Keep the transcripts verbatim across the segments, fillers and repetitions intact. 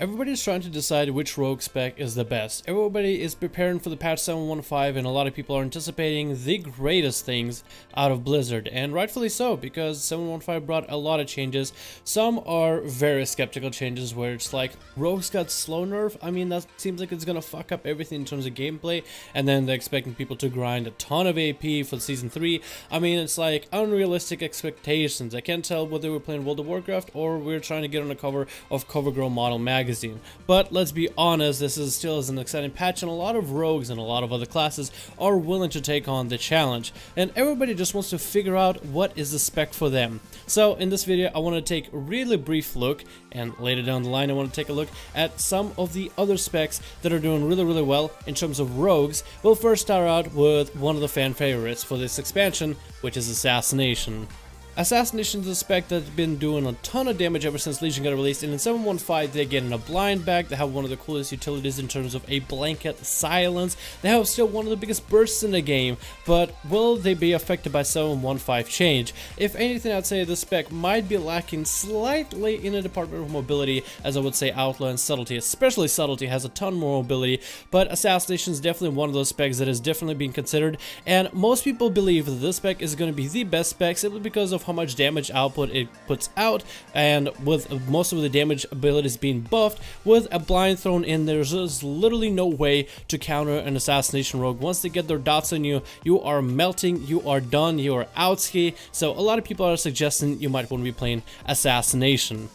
Everybody's trying to decide which rogue spec is the best. Everybody is preparing for the patch seven one five, and a lot of people are anticipating the greatest things out of Blizzard, and rightfully so, because seven one five brought a lot of changes. Some are very skeptical changes where it's like, rogues got slow nerf? I mean, that seems like it's gonna fuck up everything in terms of gameplay, and then they're expecting people to grind a ton of A P for season three. I mean, it's like unrealistic expectations. I can't tell whether we're playing World of Warcraft or we're trying to get on the cover of CoverGirl Model Magazine. Magazine. But let's be honest, this is still is an exciting patch, and a lot of rogues and a lot of other classes are willing to take on the challenge, and everybody just wants to figure out what is the spec for them. So in this video I want to take a really brief look, and later down the line I want to take a look at some of the other specs that are doing really really well in terms of rogues. We'll first start out with one of the fan favorites for this expansion, which is Assassination. Assassination is a spec that's been doing a ton of damage ever since Legion got released, and in seven one five they're getting a blind back. They have one of the coolest utilities in terms of a blanket silence. They have still one of the biggest bursts in the game, but will they be affected by seven one five change? If anything, I'd say the spec might be lacking slightly in the department of mobility, as I would say Outlaw and Subtlety, especially Subtlety has a ton more mobility, but Assassination is definitely one of those specs that is definitely being considered, and most people believe that this spec is going to be the best spec simply because of how much damage output it puts out, and with most of the damage abilities being buffed with a blind thrown in, there's just literally no way to counter an Assassination rogue. Once they get their dots on you, you are melting, you are done, you are outski. So a lot of people are suggesting you might want to be playing Assassination.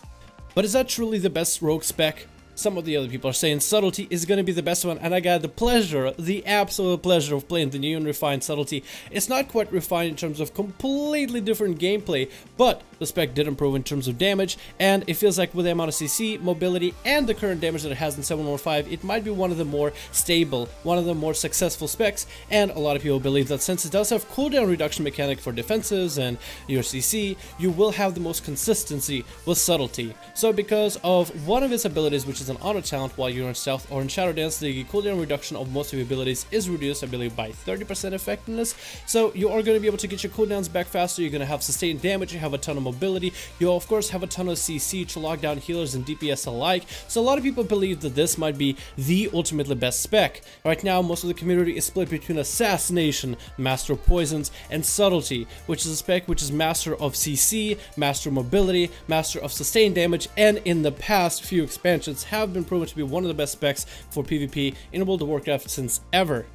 But is that truly the best rogue spec? Some of the other people are saying Subtlety is going to be the best one, and I got the pleasure, the absolute pleasure of playing the new and refined Subtlety. It's not quite refined in terms of completely different gameplay, but the spec did improve in terms of damage, and it feels like with the amount of C C, mobility, and the current damage that it has in seven one five, it might be one of the more stable, one of the more successful specs, and a lot of people believe that since it does have cooldown reduction mechanic for defenses and your C C, you will have the most consistency with Subtlety. So because of one of its abilities, which is an auto talent while you're in stealth or in shadow dance, the cooldown reduction of most of your abilities is reduced, I believe, by thirty percent effectiveness. So you are going to be able to get your cooldowns back faster, you're going to have sustained damage, you have a ton of mobility, you of course have a ton of C C to lock down healers and D P S alike. So a lot of people believe that this might be the ultimately best spec. Right now most of the community is split between Assassination, Master of Poisons, and Subtlety, which is a spec which is master of C C, master of mobility, master of sustained damage, and in the past few expansions have have been proven to be one of the best specs for PvP in World of Warcraft since ever.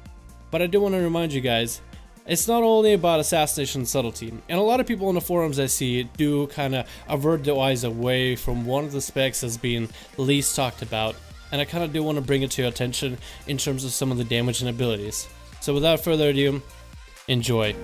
But I do want to remind you guys, it's not only about Assassination and Subtlety, and a lot of people on the forums I see do kind of avert their eyes away from one of the specs as being least talked about, and I kind of do want to bring it to your attention in terms of some of the damage and abilities. So without further ado, enjoy.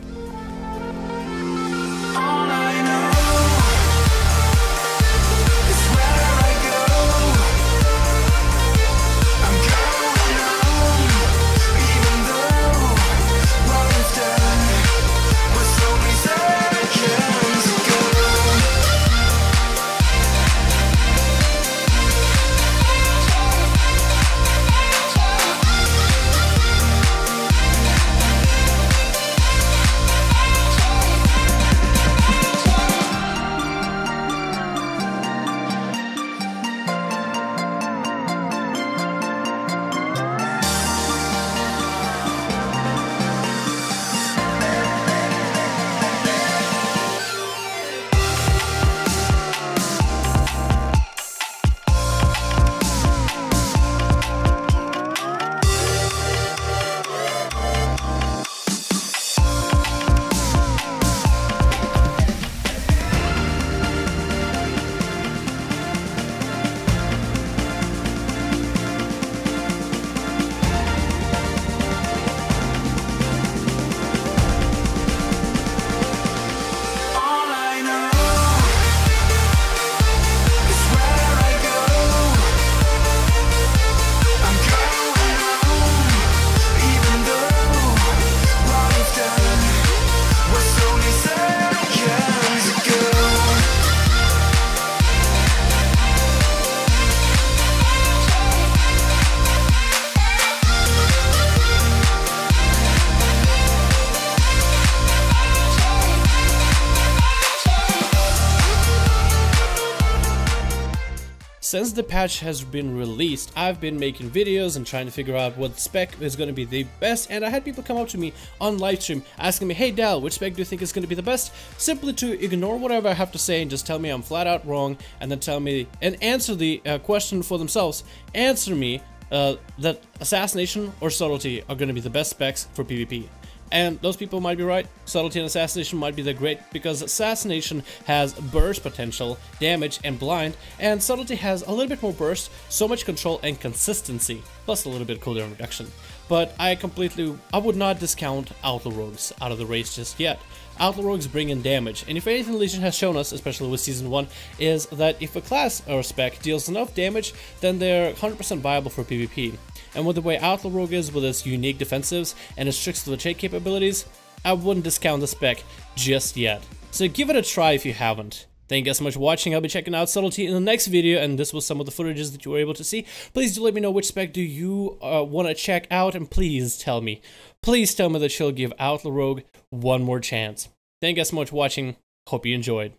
Since the patch has been released, I've been making videos and trying to figure out what spec is going to be the best, and I had people come up to me on livestream asking me, hey Dal, which spec do you think is going to be the best? Simply to ignore whatever I have to say and just tell me I'm flat out wrong, and then tell me and answer the uh, question for themselves. Answer me uh, that Assassination or Subtlety are going to be the best specs for PvP. And those people might be right. Subtlety and Assassination might be the great, because Assassination has burst potential, damage, and blind, and Subtlety has a little bit more burst, so much control and consistency, plus a little bit cooldown reduction. But I completely, I would not discount Outlaw Rogues out of the race just yet. Outlaw Rogues bring in damage, and if anything Legion has shown us, especially with Season one, is that if a class or spec deals enough damage, then they're one hundred percent viable for PvP. And with the way Outlaw Rogue is, with its unique defensives and its tricks to the trade capabilities, I wouldn't discount the spec just yet. So give it a try if you haven't. Thank you guys so much for watching. I'll be checking out Subtlety in the next video, and this was some of the footages that you were able to see. Please do let me know which spec do you uh, want to check out, and please tell me. Please tell me that you'll give Outlaw Rogue one more chance. Thank you guys so much for watching. Hope you enjoyed.